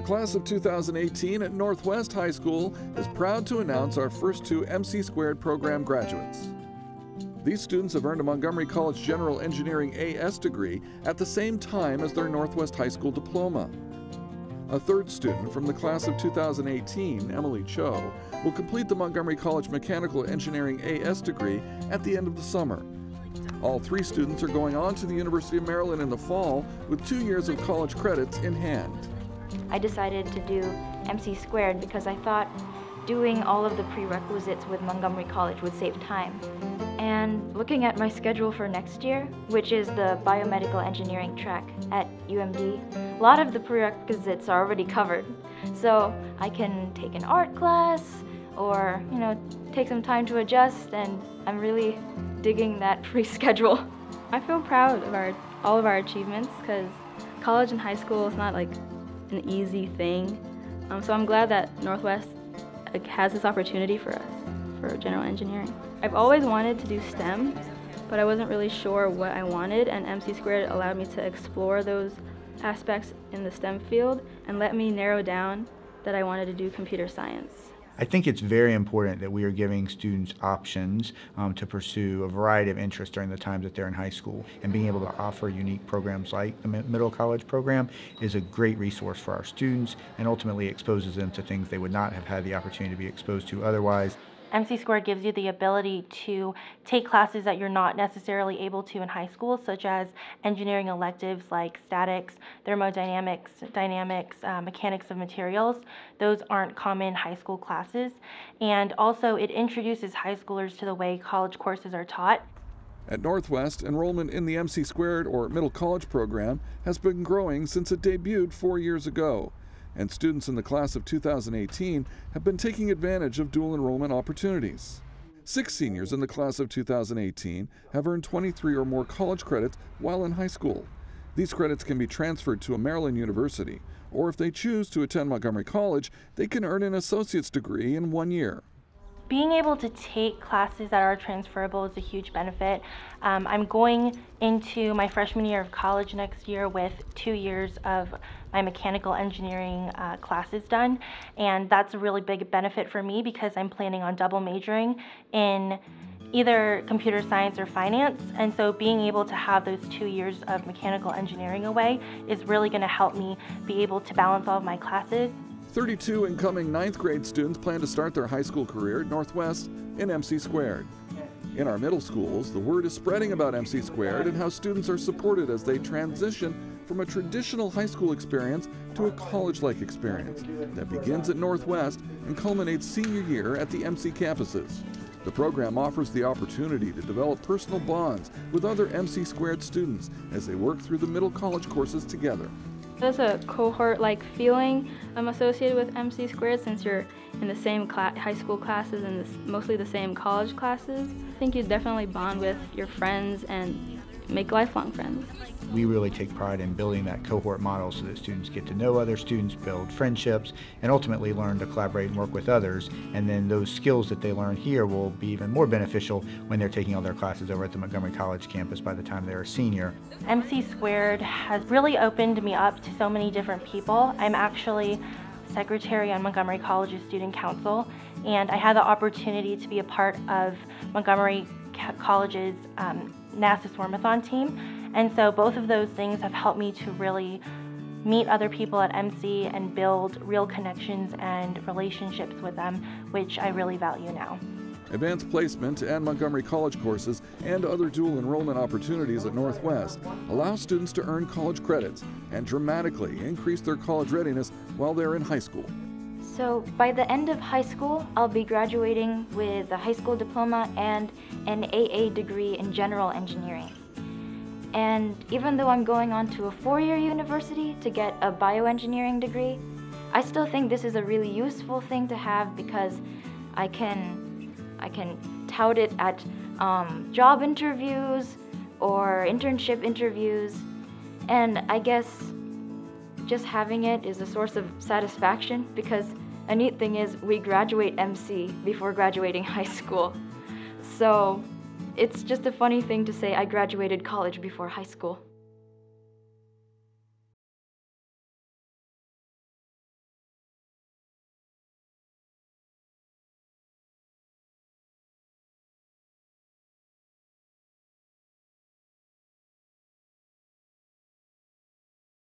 The class of 2018 at Northwest High School is proud to announce our first two MC² program graduates. These students have earned a Montgomery College General Engineering AS degree at the same time as their Northwest High School diploma. A third student from the class of 2018, Emily Cho, will complete the Montgomery College Mechanical Engineering AS degree at the end of the summer. All three students are going on to the University of Maryland in the fall with 2 years of college credits in hand. I decided to do MC² because I thought doing all of the prerequisites with Montgomery College would save time. And looking at my schedule for next year, which is the biomedical engineering track at UMD, a lot of the prerequisites are already covered. So I can take an art class or, take some time to adjust, and I'm really digging that free schedule. I feel proud of all of our achievements because college and high school is not like an easy thing. So I'm glad that Northwest has this opportunity for us, for general engineering. I've always wanted to do STEM, but I wasn't really sure what I wanted, and MC² allowed me to explore those aspects in the STEM field and let me narrow down that I wanted to do computer science. I think it's very important that we are giving students options to pursue a variety of interests during the time that they're in high school, and being able to offer unique programs like the middle college program is a great resource for our students and ultimately exposes them to things they would not have had the opportunity to be exposed to otherwise. MC² gives you the ability to take classes that you're not necessarily able to in high school, such as engineering electives like statics, thermodynamics, mechanics of materials. Those aren't common high school classes. And also, it introduces high schoolers to the way college courses are taught. At Northwest, enrollment in the MC² or middle college program has been growing since it debuted 4 years ago. And students in the class of 2018 have been taking advantage of dual enrollment opportunities. 6 seniors in the class of 2018 have earned 23 or more college credits while in high school. These credits can be transferred to a Maryland university, or if they choose to attend Montgomery College, they can earn an associate's degree in 1 year. Being able to take classes that are transferable is a huge benefit. I'm going into my freshman year of college next year with 2 years of my mechanical engineering classes done, and that's a really big benefit for me because I'm planning on double majoring in either computer science or finance, and so being able to have those 2 years of mechanical engineering away is really going to help me be able to balance all of my classes. 32 incoming 9th grade students plan to start their high school career at Northwest in MC². In our middle schools, the word is spreading about MC² and how students are supported as they transition from a traditional high school experience to a college-like experience that begins at Northwest and culminates senior year at the MC campuses. The program offers the opportunity to develop personal bonds with other MC² students as they work through the middle college courses together. There's a cohort-like feeling associated with MC² since you're in the same high school classes and mostly the same college classes. I think you definitely bond with your friends and make lifelong friends. We really take pride in building that cohort model so that students get to know other students, build friendships, and ultimately learn to collaborate and work with others. And then those skills that they learn here will be even more beneficial when they're taking all their classes over at the Montgomery College campus by the time they're a senior. MC² has really opened me up to so many different people. I'm actually secretary on Montgomery College's Student Council, and I had the opportunity to be a part of Montgomery College's NASA Swarmathon team. And so both of those things have helped me to really meet other people at MC and build real connections and relationships with them, which I really value now. Advanced placement and Montgomery College courses and other dual enrollment opportunities at Northwest allow students to earn college credits and dramatically increase their college readiness while they're in high school. So by the end of high school, I'll be graduating with a high school diploma and an AA degree in general engineering. And even though I'm going on to a four-year university to get a bioengineering degree, I still think this is a really useful thing to have because I can tout it at job interviews or internship interviews, and I guess just having it is a source of satisfaction because a neat thing is we graduate MC before graduating high school. So it's just a funny thing to say, I graduated college before high school.